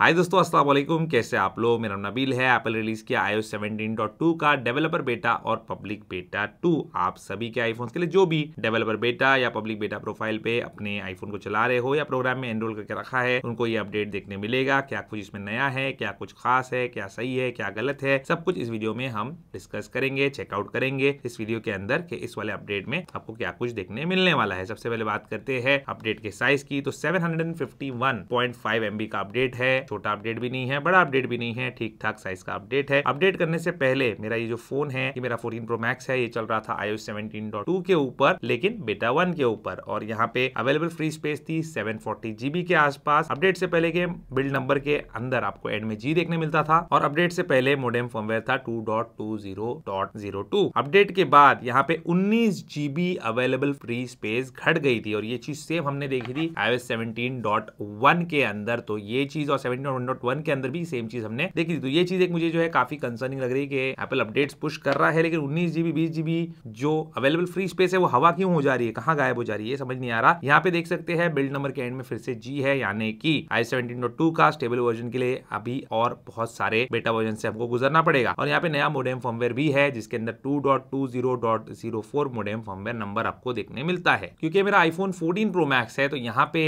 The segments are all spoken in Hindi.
हाय दोस्तों, अस्सलाम वालेकुम। कैसे आप लोग? मेरा नाम नबील है। एप्पल रिलीज़ किया iOS 17.2 का डेवलपर बेटा और पब्लिक बेटा 2। आप सभी के आईफोन्स के लिए जो भी डेवलपर बेटा या पब्लिक बेटा प्रोफाइल पे अपने आईफोन को चला रहे हो या प्रोग्राम में एनरोल करके रखा है, उनको ये अपडेट देखने मिलेगा। क्या कुछ इसमें नया है, क्या कुछ खास है, क्या सही है, क्या गलत है, सब कुछ इस वीडियो में हम डिस्कस करेंगे, चेकआउट करेंगे इस वीडियो के अंदर कि इस वाले अपडेट में आपको क्या कुछ देखने मिलने वाला है। सबसे पहले बात करते हैं अपडेट के साइज की। तो 751.5 MB का अपडेट है। छोटा अपडेट भी नहीं है, बड़ा अपडेट भी नहीं है, ठीक ठाक साइज का अपडेट है। अपडेट करने से पहले मेरा ये जो फोन है, ये मेरा 14 Pro Max है, ये चल रहा था iOS 17.2 के ऊपर, लेकिन बेटा 1 के ऊपर, और यहाँ पे अवेलेबल फ्री स्पेस थी 740 GB के आसपास। अपडेट से पहले के बिल्ड नंबर के अंदर आपको एंड में जी देखने मिलता था, और अपडेट से पहले मोडेम फर्मवेयर था 2.20.02। अपडेट के बाद यहाँ पे 19 GB अवेलेबल फ्री स्पेस घट गई थी, और ये चीज सेम हमने देखी थी iOS 17.1 के अंदर। तो ये चीज और 17.1 के अंदर भी सेम चीज हमने देखी थी। तो ये चीज एक मुझे जो है काफी कंसर्निंग लग रही है कि एप्पल अपडेट्स पुश कर रहा है, लेकिन 19 GB 20 GB जो अवेलेबल फ्री स्पेस है वो हवा क्यों हो जा रही है, कहाँ गायब हो जा रही है, समझ नहीं आ रहा। यहाँ पे देख सकते हैं बिल्ड नंबर के एंड में फिर से जी है, यानी कि iOS 17.2 का स्टेबल वर्जन के लिए अभी और बहुत सारे बेटा वर्जन से हमको गुजरना पड़ेगा। और यहाँ पे नया मोडेम फर्मवेयर भी है, जिसके अंदर 2.20.04 मोडेम फर्मवेयर नंबर आपको देखने मिलता है। क्योंकि मेरा आईफोन 14 Pro Max है, तो यहाँ पे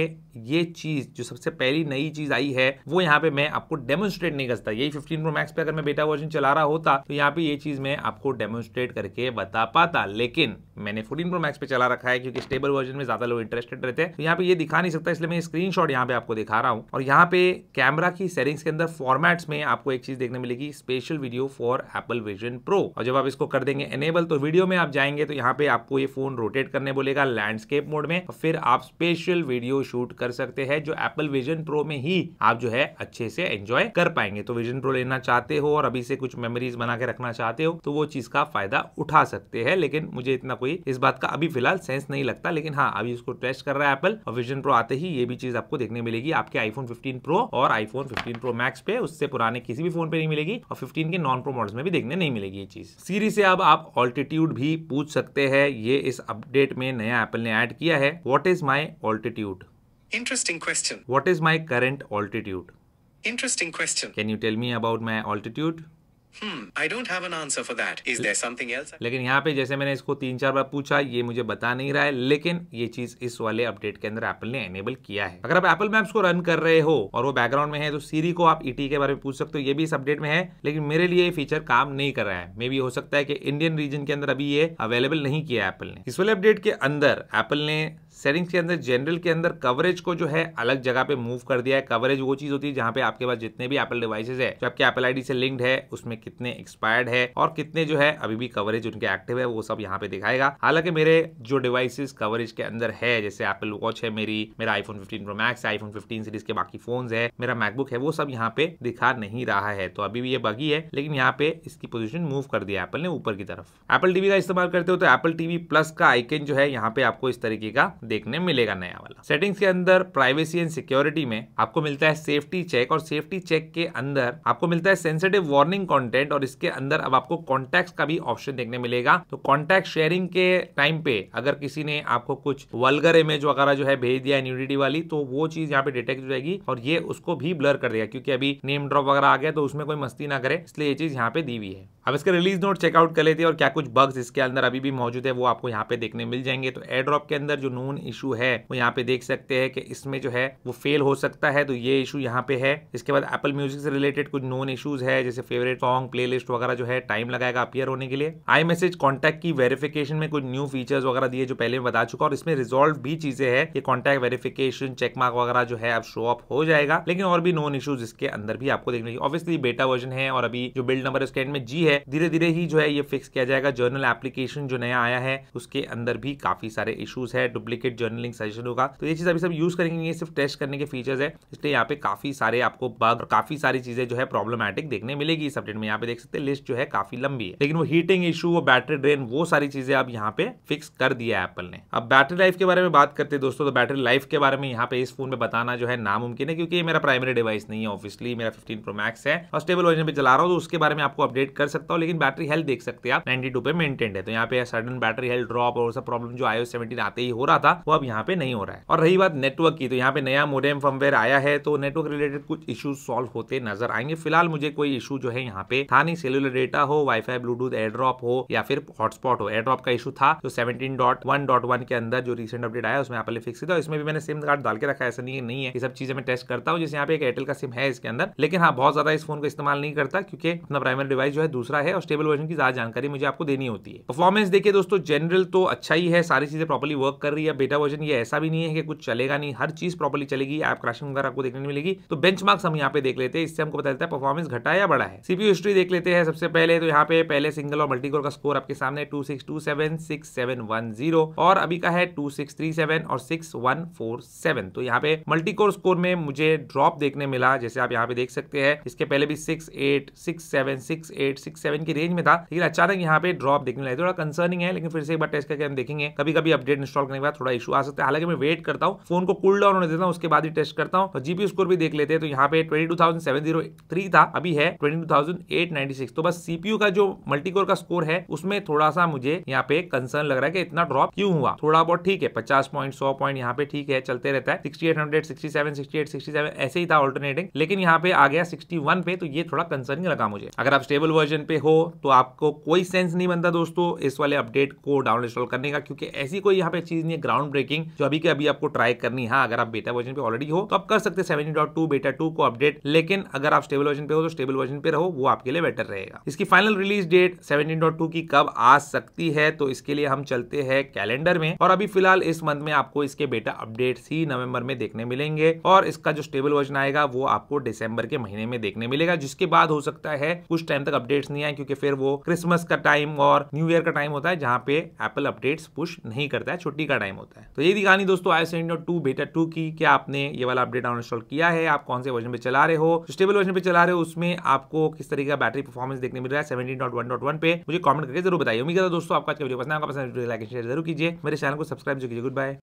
ये चीज जो सबसे पहली नई चीज आई है वो यहाँ पे मैं आपको डेमोन्स्ट्रेट नहीं कर सकता। यही 15 Pro Max पे अगर मैं बेटा वर्जन चला रहा होता तो यहाँ पे ये चीज मैं आपको डेमोन्स्ट्रेट करके बता पाता, लेकिन मैंने 14 Pro Max पे चला रखा है, क्योंकि स्टेबल वर्जन में ज्यादा लोग इंटरेस्टेड रहते हैं, तो यहाँ पे ये दिखा नहीं सकता, इसलिए मैं स्क्रीनशॉट यहाँ पे आपको दिखा रहा हूँ। और यहाँ पे कैमरा की सेटिंग्स के अंदर फॉर्मेट्स में आपको एक चीज देखने मिलेगी, special video for Apple Vision Pro. और जब आप इसको कर देंगे एनेबल, तो वीडियो में आप जाएंगे तो यहाँ पे आपको ये फोन रोटेट करने बोलेगा लैंडस्केप मोड में, और फिर आप स्पेशल वीडियो शूट कर सकते हैं, जो एप्पल विजन प्रो में ही आप जो है अच्छे से एंजॉय कर पाएंगे। तो विजन प्रो लेना चाहते हो और अभी से कुछ मेमोरीज बना के रखना चाहते हो तो वो चीज का फायदा उठा सकते हैं, लेकिन मुझे इतना कोई इस बात का अभी फिलहाल सेंस नहीं लगता। लेकिन हाँ, अभी इसको टेस्ट कर रहा है एप्पल, और विजन प्रो आते ही ये भी चीज आपको देखने मिलेगी आपके आईफोन 15 Pro और आईफोन 15 Pro Max पे, उससे पुराने किसी भी फोन पे नहीं मिलेगी, और 15 के नॉन प्रो मॉडल्स में भी देखने नहीं मिलेगी ये चीज। सीरी से अब आप ऑल्टीट्यूड भी पूछ सकते हैं, ये इस अपडेट में नया एप्पल ने ऐड किया है। What is my altitude? Interesting question. What is my current altitude? Interesting question. Can you tell me about my altitude? I don't have an answer for that. Is there something else? लेकिन यहाँ पे जैसे मैंने इसको 3-4 बार पूछा, ये मुझे बता नहीं रहा है, लेकिन ये चीज इस वाले अपडेट के अंदर एप्पल ने एनेबल किया है। अगर आप एप्पल मैप्स को रन कर रहे हो और वो बैकग्राउंड में है, तो सीरी को आप ईटी के बारे में पूछ सकते हो, ये भी इस अपडेट में है, लेकिन मेरे लिए ये फीचर काम नहीं कर रहा है। मे बी हो सकता है कि इंडियन रीजन के अंदर अभी ये अवेलेबल नहीं किया एप्पल ने। इस वाले अपडेट के अंदर एप्पल ने सेटिंग्स के अंदर जनरल के अंदर कवरेज को जो है अलग जगह पे मूव कर दिया है। कवरेज वो चीज होती है जहाँ पे आपके पास जितने भी एप्पल डिवाइसेज है जो आपके एप्पल आईडी से लिंक्ड है, उसमें कितने एक्सपायर्ड है और कितने जो है अभी भी कवरेज उनके एक्टिव है, वो सब यहाँ पे दिखाएगा। हालांकि मेरे जो डिवाइसेज कवरेज के अंदर है, जैसे एप्पल वॉच है मेरी, मेरा आईफोन 15 Pro Max है, आईफोन 15 सीरीज के बाकी फोन है, मेरा मैकबुक है, वो सब यहाँ पे दिखा नहीं रहा है। तो अभी भी ये बाकी है, लेकिन यहाँ पे इसकी पोजिशन मूव कर दिया एप्पल ने ऊपर की तरफ। एप्पल टीवी का इस्तेमाल करते हो तो एप्पल टीवी प्लस का आइकन जो है यहाँ पे आपको इस तरीके का देखने मिलेगा नया वाला। सेटिंग्स के अंदर प्राइवेसी एंड सिक्योरिटी में आपको मिलता है सेफ्टी चेक, और सेफ्टी चेक के अंदर आपको मिलता है सेंसिटिव वार्निंग कंटेंट, और इसके अंदर अब आपको कॉन्टैक्ट्स का भी ऑप्शन देखने मिलेगा। तो कॉन्टैक्ट शेयरिंग के टाइम पे अगर किसी ने आपको कुछ वल्गर इमेज वगैरह जो है भेज दिया न्यूडिटी वाली, तो वो चीज यहाँ पे डिटेक्ट हो जाएगी, और ये उसको भी ब्लर कर देगा, क्योंकि अभी नेम ड्रॉप वगैरह आ गया तो उसमें कोई मस्ती ना करे, इसलिए ये चीज यहाँ पे दी हुई है। अब इसका रिलीज नोट चेकआउट कर लेते हैं, और क्या कुछ बग्स इसके अंदर अभी भी मौजूद है वो आपको यहाँ पे देखने मिल जाएंगे। तो एयरड्रॉप के अंदर जो नून इशू है वो यहाँ पे देख सकते हैं कि इसमें जो है वो फेल हो सकता है, तो ये इशू यहाँ पे है। इसके बाद एप्पल म्यूजिक से रिलेटेड कुछ नोन इश्यूज है, जैसे फेवरेट सॉन्ग, प्लेलिस्ट वगैरह जो है टाइम लगाएगा अपीयर होने के लिए। आई मैसेज कॉन्टैक्ट की वेरिफिकेशन में कुछ न्यू फीचर्स वगैरह दिए जो पहले मैं बता चुका, और इसमें रिजॉल्व भी चीजें है कि कॉन्टैक्ट वेरिफिकेशन चेकमार्क वगैरह जो है अब शो अप हो जाएगा, लेकिन और भी नोन इशूज इसके अंदर भी आपको देखने। ऑब्वियसली बेटा वर्जन है, और अभी जो बिल्ड नंबर उसके एंड में जी है, धीरे धीरे ही जो है ये फिक्स किया जाएगा। जर्नल एप्लीकेशन जो नया आया है उसके अंदर भी काफी सारे इश्यूज है, डुप्लीकेट जर्नलिंग सजेशन होगा, तो ये चीज अभी सब यूज करेंगे, ये सिर्फ टेस्ट करने के फीचर्स है, इसलिए यहाँ पे काफी सारे आपको बग और काफी सारी चीजें जो है प्रॉब्लमैटिक देखने मिलेगी इस अपडेट में। यहाँ पे देख सकते हैं लिस्ट जो है काफी लंबी है, लेकिन वो हीटिंग इशू, वो बैटरी ड्रेन, वो सारी चीजें अब यहाँ पे फिक्स कर दिया है एप्पल ने। अब बैटरी लाइफ के बारे में बात करते हैं दोस्तों, तो बैटरी लाइफ के बारे में यहाँ पे इस फोन में बताना जो है नामुमकिन है, क्योंकि ये मेरा प्राइमरी डिवाइस नहीं है। ऑब्वियसली मेरा 15 Pro Max है और स्टेबल वर्जन पे चला रहा हूँ, तो उसके बारे में आपको अपडेट कर सकते, लेकिन बैटरी हेल्थ देख सकते हैं आप 92 पे मेंटेन्ड है। तो यहाँ पे सडन बैटरी हेल्थ ड्रॉप और सब प्रॉब्लम जो iOS 17 आते ही हो रहा था था वो अब यहाँ पे नहीं हो रहा है। और रही बात नेटवर्क की, तो यहाँ पे नया मोडेम फर्मवेयर आया है तो नेटवर्क रिलेटेड कुछ इश्यूज सॉल्व होते नजर आएंगे। फिलहाल मुझे कोई इशू जो है यहाँ पे था नहीं। सेलुलर डेटा हो, वाईफाई, ब्लूटूथ, एयरड्रॉप हो या फिर हॉटस्पॉट हो। एयरड्रॉप का इशू था तो 17.1.1 के अंदर जो रिसेंट अपडेट आया उसमें Apple ने फिक्स किया। इसमें भी मैंने सिम कार्ड डाल के रखा है, ऐसा नहीं है ये सब चीजें मैं टेस्ट करता हूँ। जैसे यहाँ पे एक एयरटेल का सिम है इसके अंदर, लेकिन हाँ बहुत ज्यादा इस फोन को इस्तेमाल नहीं करता क्योंकि अपना प्राइमरी डिवाइस जो है दूसरा है और स्टेबल वर्जन की ज्यादा जानकारी मुझे आपको देनी होती है। परफॉर्मेंस देखिए दोस्तों, जनरल तो अच्छा ही है, सारी चीजें प्रॉपर्ली वर्क कर रही है। बेटा वर्जन ये ऐसा भी नहीं है कि कुछ चलेगा नहीं, हर चीज प्रॉपर्ली चलेगी। ऐप क्रैशिंग वगैरह आपको देखने मिलेगी। तो बेंचमार्क्स हम यहाँ पे देख लेते हैं, इससे हमको पता चलता है परफॉर्मेंस घटा या बड़ा है। सीपीयू हिस्ट्री देख लेते हैं सबसे पहले। तो यहाँ पे पहले सिंगल और मल्टीकोर का स्कोर आपके सामने 26276, 6710 और अभी का है 2637 और 6147। तो यहाँ पे मल्टीकोर स्कोर में मुझे ड्रॉप देखने मिला, जैसे आप यहाँ पे देख सकते हैं। इसके पहले भी 68, 67 की रेंज में था, लेकिन अचानक यहाँ पे ड्रॉप देखने लगा। थोड़ा कंसर्निंग है, लेकिन फिर से एक बार टेस्ट करके हम देखेंगे। कभी कभी अपडेट इंस्टॉल करने के बाद थोड़ा इशू आ सकता है, हालांकि मैं वेट करता हूँ, फोन को कूल डाउन होने देता हूँ, उसके बाद ही टेस्ट करता हूँ। और जीपीयू स्कोर भी देख लेते हैं। तो यहाँ पे 22,703 था, अभी है 22,896। तो बस सीपीयू का जो मल्टीकोर का स्कोर है उसमें थोड़ा सा मुझे यहाँ पे कंसर्न लग रहा है कि इतना ड्रॉप क्यों हुआ। थोड़ा बहुत ठीक है, 50 पॉइंट 100 पॉइंट यहाँ पे ठीक है, चलते रहता है। 6800, 67, 68, 67 ऐसे ही था ऑल्टरनेटिंग, लेकिन यहाँ पे आ गया 61 पे। तो ये थोड़ा कंसर्निंग लगा मुझे। अगर आप स्टेबल वर्जन पे हो तो आपको कोई सेंस नहीं बनता दोस्तों इस वाले अपडेट को डाउन इंस्टॉल करने का, क्योंकि ऐसी कोई यहाँ पे चीज नहीं है ग्राउंड ब्रेकिंग जो अभी के अभी आपको ट्राई करनी है। हाँ, अगर आप बेटा वर्जन पे ऑलरेडी हो तो आप कर सकते 17.2 बेटा 2 को अपडेट, लेकिन अगर आप स्टेबल वर्जन पे हो तो स्टेबल वर्जन पे रहो, वो आपके लिए बेटर रहेगा। इसकी फाइनल रिलीज डेट 17.2 की कब आ सकती है, तो इसके लिए हम चलते हैं कैलेंडर में। और अभी फिलहाल इस मंथ में आपको इसके बेटा अपडेट ही नवंबर में देखने मिलेंगे और इसका जो स्टेबल वर्जन आएगा वो आपको दिसंबर के महीने में देखने मिलेगा, जिसके बाद हो सकता है कुछ टाइम तक अपडेट्स नहीं आए, क्योंकि फिर वो क्रिसमस का टाइम और न्यू ईयर का टाइम होता है जहां पे एप्पल अपडेट्स पुश नहीं करता है, छुट्टी का टाइम होता है। तो ये दिखानी दोस्तों iOS 17.2 बेटा 2 की, क्या आपने ये वाला अपडेट डाउन इंस्टॉल किया है, आप कौन से वर्जन पे चला रहे हो, स्टेबल वर्जन पे चला रहे हो, उसमें आपको किस तरीके का बैटरी परफॉर्मेंस देखने मिल रहा है 17.1.1 पे, मुझे कॉमेंट करके जरूर बताइए। उम्मीद करता हूं दोस्तों आपका वीडियो पसंद आएगा, पसंद लाइक शेयर जरूर कीजिए, मेरे चैनल को सब्सक्राइब जरूर कीजिए। Good bye.